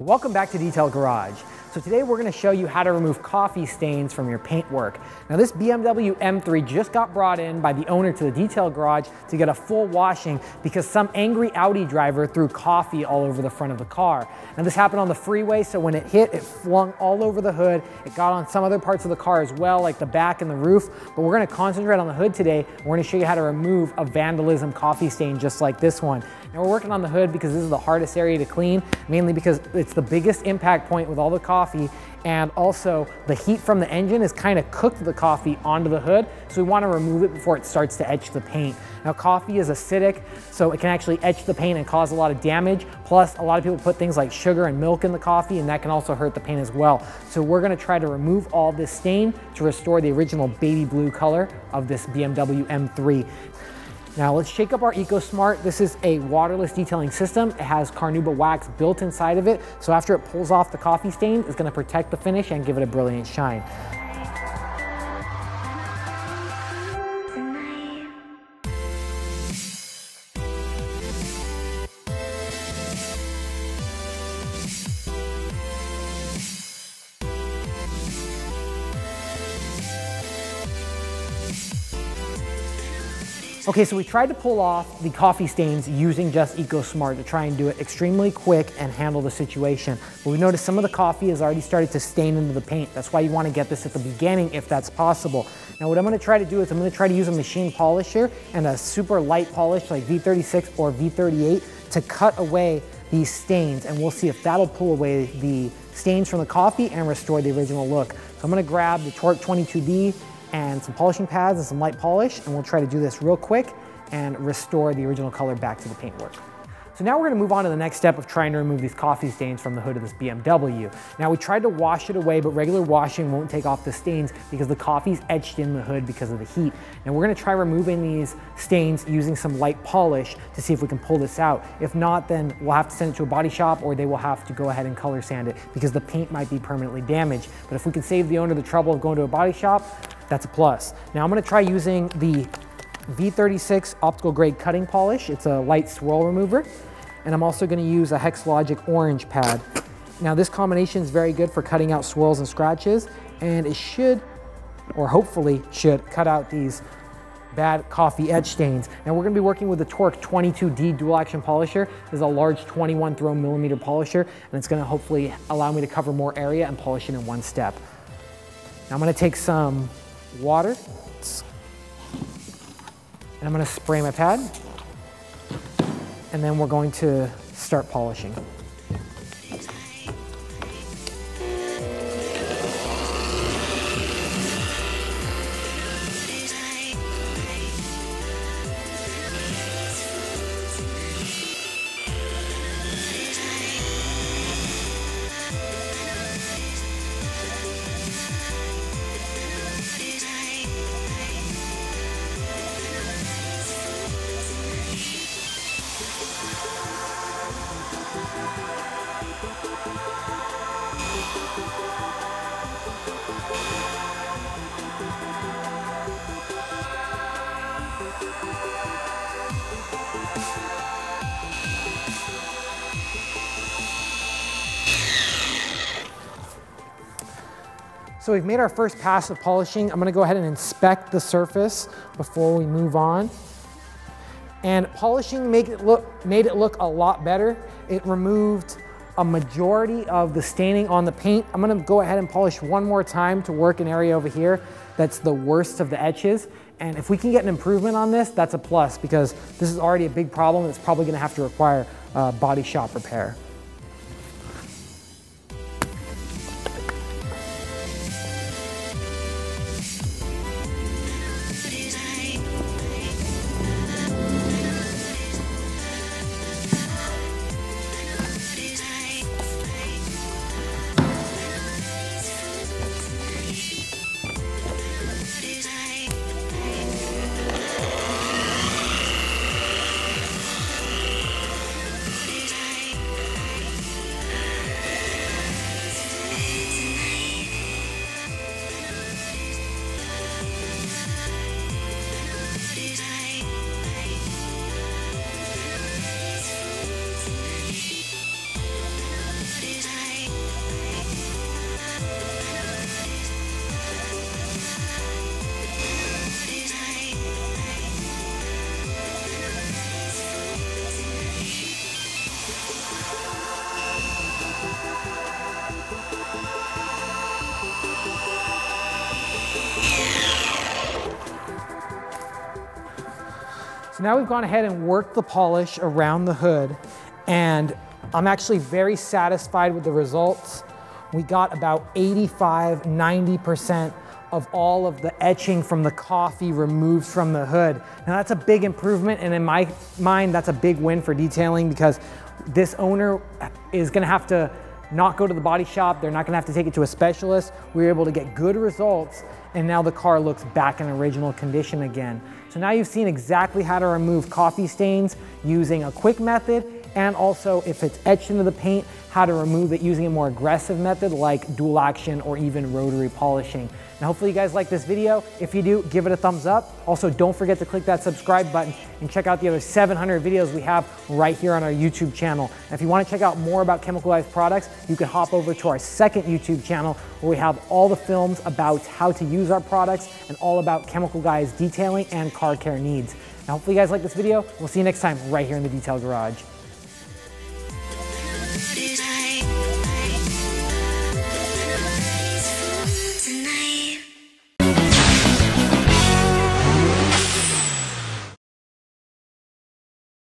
Welcome back to Detail Garage. So today we're going to show you how to remove coffee stains from your paintwork. Now this BMW M3 just got brought in by the owner to the Detail Garage to get a full washing because some angry Audi driver threw coffee all over the front of the car. Now this happened on the freeway, so when it hit, it flung all over the hood. It got on some other parts of the car as well, like the back and the roof, but we're going to concentrate on the hood today. We're going to show you how to remove a vandalism coffee stain just like this one. Now we're working on the hood because this is the hardest area to clean, mainly because it's the biggest impact point with all the coffee, and also the heat from the engine has kind of cooked the coffee onto the hood, so we want to remove it before it starts to etch the paint. Now coffee is acidic, so it can actually etch the paint and cause a lot of damage. Plus a lot of people put things like sugar and milk in the coffee, and that can also hurt the paint as well. So we're going to try to remove all this stain to restore the original baby blue color of this BMW M3. Now let's shake up our EcoSmart. This is a waterless detailing system. It has carnauba wax built inside of it, so after it pulls off the coffee stain, it's going to protect the finish and give it a brilliant shine. Okay, so we tried to pull off the coffee stains using just EcoSmart to try and do it extremely quick and handle the situation. But we noticed some of the coffee has already started to stain into the paint. That's why you want to get this at the beginning if that's possible. Now what I'm going to try to do is I'm going to try to use a machine polisher and a super light polish like V36 or V38 to cut away these stains, and we'll see if that'll pull away the stains from the coffee and restore the original look. So I'm going to grab the TORQ 22D and some polishing pads and some light polish, and we'll try to do this real quick and restore the original color back to the paintwork. So now we're going to move on to the next step of trying to remove these coffee stains from the hood of this BMW. Now we tried to wash it away, but regular washing won't take off the stains because the coffee's etched in the hood because of the heat. And we're going to try removing these stains using some light polish to see if we can pull this out. If not, then we'll have to send it to a body shop, or they will have to go ahead and color sand it because the paint might be permanently damaged. But if we can save the owner the trouble of going to a body shop, that's a plus. Now I'm going to try using the V36 optical grade cutting polish. It's a light swirl remover, and I'm also going to use a HexLogic orange pad. Now this combination is very good for cutting out swirls and scratches, and it should, or hopefully should, cut out these bad coffee etch stains. Now we're going to be working with the TORQ 22D dual action polisher. This is a large 21 throw millimeter polisher, and it's going to hopefully allow me to cover more area and polish it in one step. Now I'm going to take some water, and I'm going to spray my pad, and then we're going to start polishing. So we've made our first pass of polishing. I'm going to go ahead and inspect the surface before we move on. And polishing made it look a lot better. It removed a majority of the staining on the paint. I'm going to go ahead and polish one more time to work an area over here that's the worst of the etches. And if we can get an improvement on this, that's a plus, because this is already a big problem. It's probably going to have to require body shop repair. now we've gone ahead and worked the polish around the hood, and I'm actually very satisfied with the results. We got about 85, 90% of all of the etching from the coffee removed from the hood. Now that's a big improvement, and in my mind, that's a big win for detailing, because this owner is gonna have to not go to the body shop. They're not gonna have to take it to a specialist. We were able to get good results, and now the car looks back in original condition again. So now you've seen exactly how to remove coffee stains using a quick method, and also if it's etched into the paint, how to remove it using a more aggressive method like dual action or even rotary polishing. And hopefully you guys like this video. If you do, give it a thumbs up. Also, don't forget to click that subscribe button and check out the other 700 videos we have right here on our YouTube channel. And if you want to check out more about Chemical Guys products, you can hop over to our second YouTube channel where we have all the films about how to use our products and all about Chemical Guys detailing and car care needs. Now, hopefully you guys like this video. We'll see you next time right here in the Detail Garage.